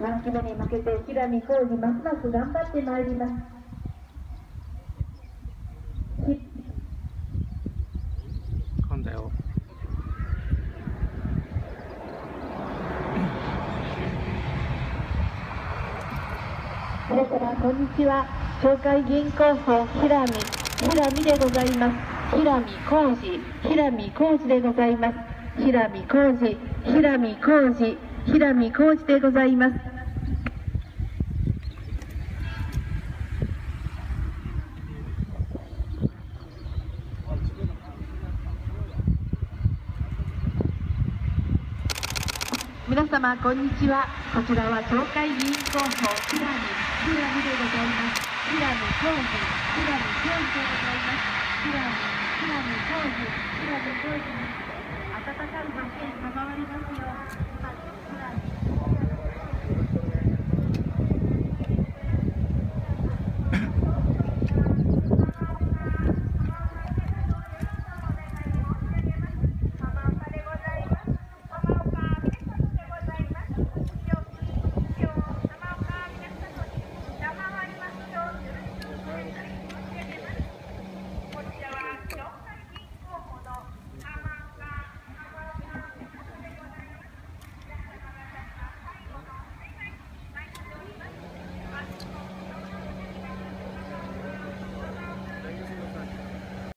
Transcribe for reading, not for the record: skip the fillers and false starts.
満期度に負けて平見浩二ますます頑張ってまいります。今だよ。それからこんにちは、東海銀行法平見でございます。平見浩二でございます。平見浩二でございます。皆様こんにちは。こちらは東海議員候補平見でございます。平見浩二でございます。温かいご支援賜りますよう。